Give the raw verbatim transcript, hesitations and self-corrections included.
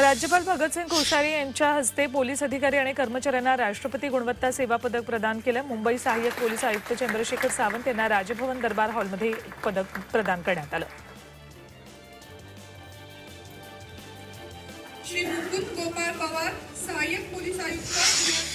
राज्यपाल भगत सिंह कोश्यारी यांच्या हस्ते पोलीस अधिकारी आणि कर्मचाऱ्यांना राष्ट्रपती गुणवत्ता सेवा पदक प्रदान केले। मुंबई सहाय्यक पोलीस आयुक्त चंद्रशेखर सावंत यांना राजभवन दरबार हॉलमध्ये पदक प्रदान करण्यात आले। श्री मुकुंद गोपाल पवार सहाय्यक पोलीस आयुक्त।